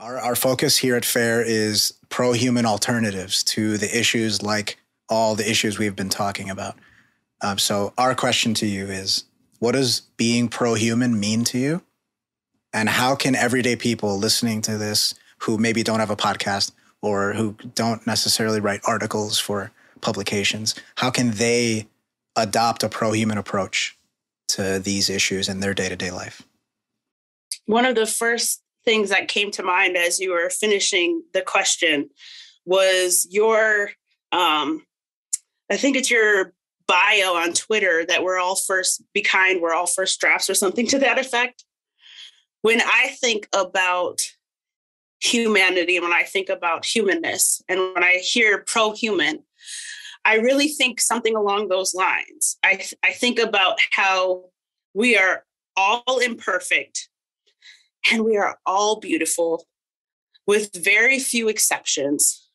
Our focus here at FAIR is pro-human alternatives to the issues like all the issues we've been talking about. So our question to you is, what does being pro-human mean to you? And how can everyday people listening to this who maybe don't have a podcast or who don't necessarily write articles for publications, how can they adopt a pro-human approach to these issues in their day-to-day life? One of the first things that came to mind as you were finishing the question was your, I think it's your bio on Twitter that we're all first, be kind, we're all first drafts or something to that effect. When I think about humanity, when I think about humanness, and when I hear pro-human, I really think something along those lines. I think about how we are all imperfect and we are all beautiful with very few exceptions.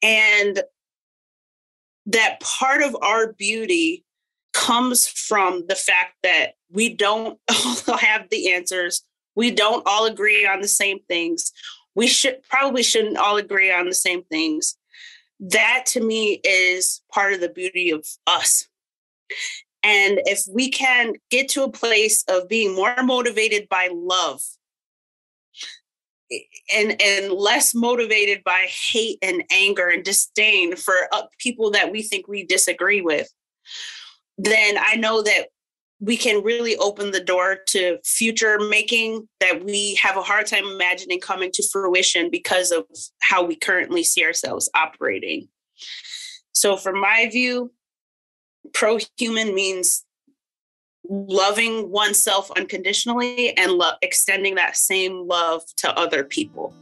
And that part of our beauty comes from the fact that we don't all have the answers. We don't all agree on the same things. We probably shouldn't all agree on the same things. That to me is part of the beauty of us. And if we can get to a place of being more motivated by love and less motivated by hate and anger and disdain for people that we think we disagree with, then I know that we can really open the door to future making that we have a hard time imagining coming to fruition because of how we currently see ourselves operating. So from my view, pro-human means loving oneself unconditionally and extending that same love to other people.